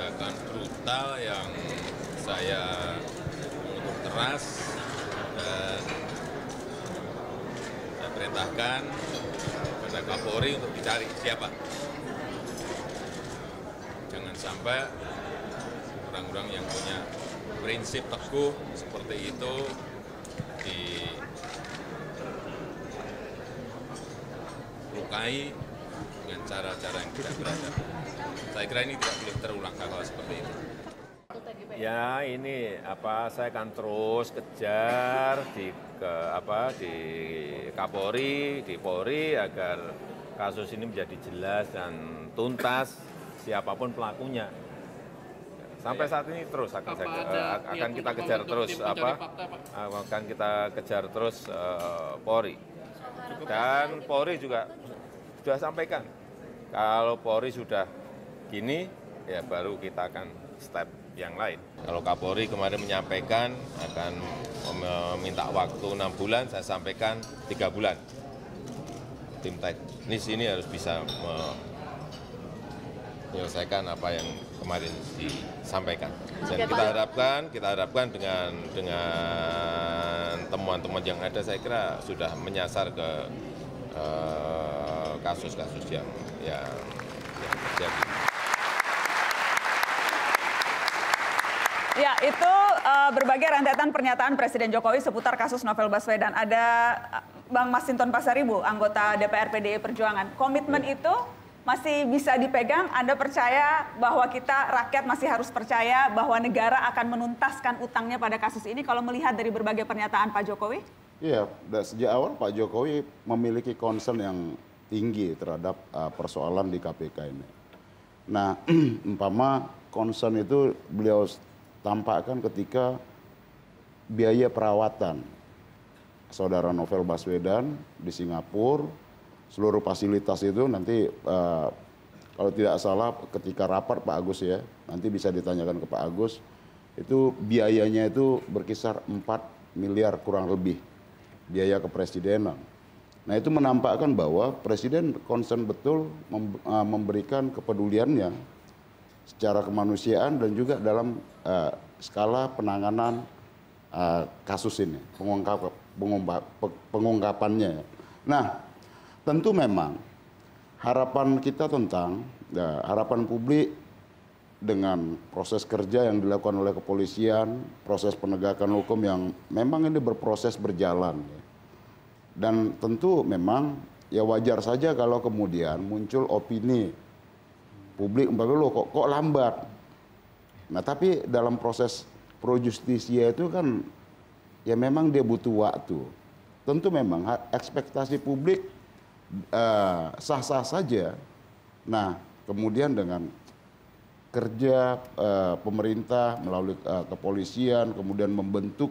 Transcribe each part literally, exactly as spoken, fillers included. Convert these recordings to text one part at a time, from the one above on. tindakan brutal yang saya menuntut keras dan saya perintahkan kepada Kapolri untuk dicari siapa. Jangan sampai orang-orang yang punya prinsip teguh seperti itu dilukai dengan cara-cara yang tidak beradab. Saya kira ini tidak boleh terulang kalau seperti itu. Ya ini apa saya akan terus kejar di ke, apa di Kapolri, di Polri agar kasus ini menjadi jelas dan tuntas siapapun pelakunya. Sampai saat ini terus akan saya, akan kita kejar terus apa akan kita kejar terus uh, Polri. Dan Polri juga sudah sampaikan kalau Polri sudah gini ya baru kita akan step yang lain. Kalau Kapolri kemarin menyampaikan akan meminta waktu enam bulan, saya sampaikan tiga bulan. Tim teknis ini harus bisa menyelesaikan apa yang kemarin disampaikan. Dan kita harapkan, kita harapkan dengan dengan temuan-temuan yang ada, saya kira sudah menyasar ke kasus-kasus eh, yang yang terjadi. Ya, itu uh, berbagai rentetan pernyataan Presiden Jokowi seputar kasus Novel Baswedan. Ada Bang Masinton Pasaribu, anggota D P R P D I Perjuangan. Komitmen ya. Itu masih bisa dipegang, Anda percaya bahwa kita rakyat masih harus percaya bahwa negara akan menuntaskan utangnya pada kasus ini kalau melihat dari berbagai pernyataan Pak Jokowi? Iya, sejak awal Pak Jokowi memiliki concern yang tinggi terhadap uh, persoalan di K P K ini. Nah, umpama concern itu beliau tampakkan ketika biaya perawatan saudara Novel Baswedan di Singapura, seluruh fasilitas itu nanti eh, kalau tidak salah ketika rapat Pak Agus ya, nanti bisa ditanyakan ke Pak Agus, itu biayanya itu berkisar empat miliar kurang lebih, biaya kepresidenan. Nah itu menampakkan bahwa Presiden concern betul memberikan kepeduliannya secara kemanusiaan dan juga dalam uh, skala penanganan uh, kasus ini, pengungkap, pengungkap, pengungkapannya. Nah, tentu memang harapan kita tentang, ya, harapan publik dengan proses kerja yang dilakukan oleh kepolisian, proses penegakan hukum yang memang ini berproses berjalan. Ya. Dan tentu memang ya wajar saja kalau kemudian muncul opini publik umpamanya lo kok kok lambat. Nah tapi dalam proses pro justisia itu kan ya memang dia butuh waktu. Tentu memang ekspektasi publik sah-sah uh, saja. Nah kemudian dengan kerja uh, pemerintah melalui uh, kepolisian kemudian membentuk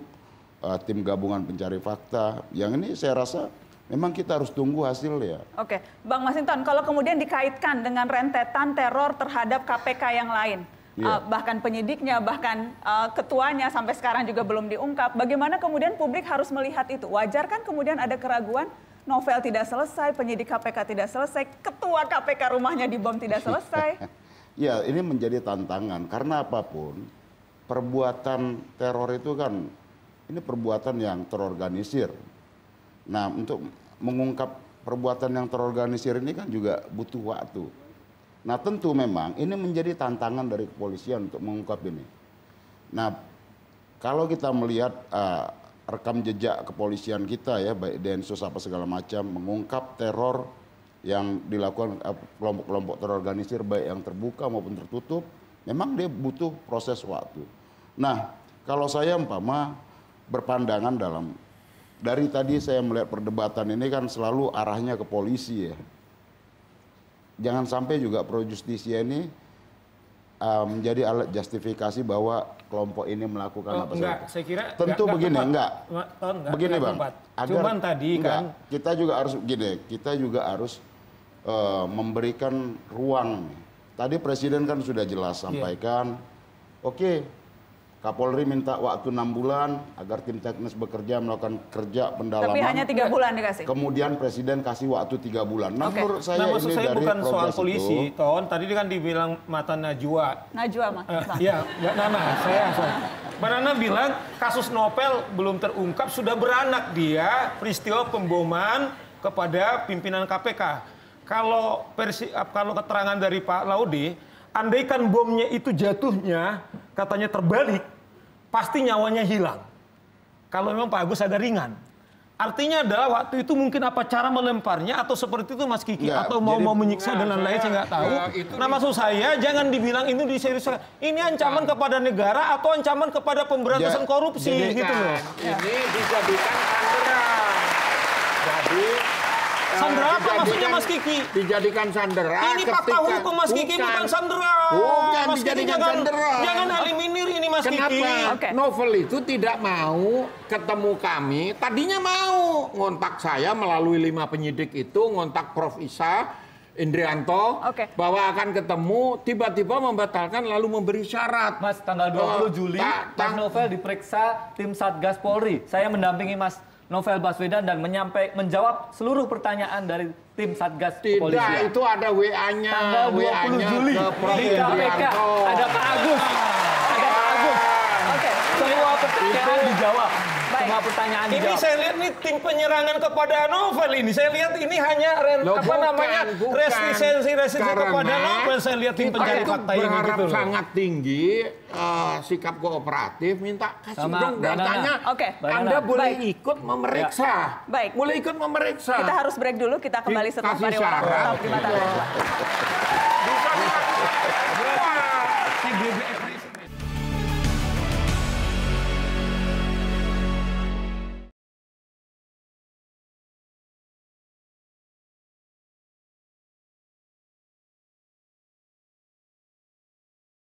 uh, tim gabungan pencari fakta. Yang ini saya rasa memang kita harus tunggu hasilnya. Oke, Bang Masinton, kalau kemudian dikaitkan dengan rentetan teror terhadap K P K yang lain, yeah. uh, bahkan penyidiknya, bahkan uh, ketuanya sampai sekarang juga belum diungkap, bagaimana kemudian publik harus melihat itu? Wajar kan kemudian ada keraguan, Novel tidak selesai, penyidik K P K tidak selesai, ketua K P K rumahnya dibom tidak selesai. Ya, ini menjadi tantangan, karena apapun, perbuatan teror itu kan, ini perbuatan yang terorganisir. Nah, untuk mengungkap perbuatan yang terorganisir ini kan juga butuh waktu. Nah, tentu memang ini menjadi tantangan dari kepolisian untuk mengungkap ini. Nah, kalau kita melihat uh, rekam jejak kepolisian kita ya, baik Densus apa segala macam, mengungkap teror yang dilakukan kelompok-kelompok uh, terorganisir, baik yang terbuka maupun tertutup, memang dia butuh proses waktu. Nah, kalau saya umpama berpandangan dalam dari tadi saya melihat perdebatan ini kan selalu arahnya ke polisi ya. Jangan sampai juga pro justisia ini uh, menjadi alat justifikasi bahwa kelompok ini melakukan oh, apa enggak, saya kira. Tentu enggak, begini, enggak. enggak. Oh, enggak begini enggak, Bang, agar, cuman tadi enggak, kan. Kita juga harus gini, kita juga harus uh, memberikan ruang. Tadi Presiden kan sudah jelas sampaikan, yeah. Oke, okay, Kapolri minta waktu enam bulan agar tim teknis bekerja melakukan kerja pendalaman. Tapi hanya tiga bulan dikasih. Kemudian Presiden kasih waktu tiga bulan. Nah, okay. menurut saya nah, ini saya dari bukan soal polisi, Ton. Tadi kan dibilang mata Najwa. Najwa, Mas. Iya, Mbak Nana, saya. Mbak Nana bilang kasus Novel belum terungkap, sudah beranak dia peristiwa pemboman kepada pimpinan K P K. Kalau versi kalau keterangan dari Pak Laode, andaikan bomnya itu jatuhnya, katanya terbalik, pasti nyawanya hilang. Kalau memang Pak Agus agak ringan. Artinya adalah waktu itu mungkin apa cara melemparnya atau seperti itu Mas Kiki ya, atau mau jadi, mau menyiksa nah, dan lain-lain saya nggak tahu. Ya, nah maksud saya jangan dibilang itu diseriuskan. Ini ancaman nah. kepada negara atau ancaman kepada pemberantasan ya, korupsi jadi, gitu kan, loh. Ini ya. dijadikan sanderan. Jadi sanderan apa maksudnya Mas Kiki? Dijadikan sanderan. Ini fakta hukum Mas Kiki bukan, bukan sanderan. Bukan Mas Kiki jangan sanderan. Jangan eliminir ini Mas Kenapa? Kiki. Okay. Novel itu tidak mau ketemu kami. Tadinya mau ngontak saya melalui lima penyidik itu, ngontak Profesor Isa, Indrianto, okay. bahwa akan ketemu, tiba-tiba membatalkan lalu memberi syarat. Mas, tanggal dua puluh Juli, ta ta Mas Novel diperiksa tim Satgas Polri. Saya mendampingi Mas Novel Baswedan dan menyampaikan menjawab seluruh pertanyaan dari tim Satgas Tidak, Kepolisian. Itu ada W A-nya. Tanggal dua puluh Juli di K P K ada Pak Agus. Ada Pak Agus. Oke, semua pertanyaan dijawab. Semua pertanyaan ini dijawab. Saya lihat nih tim penyerangan kepada Novel ini. Saya lihat ini hanya Loh, apa bukan, namanya resistensi-resistensi kepada Novel. Saya lihat tim pencari fakta ini gitu loh. Sangat tinggi uh, sikap kooperatif, minta kasih dong datanya. Oke, Anda boleh Baik. ikut memeriksa. Ya. Baik, boleh ikut memeriksa. Kita harus break dulu, kita kembali setelah pariwara. Tetap di mata Najwa.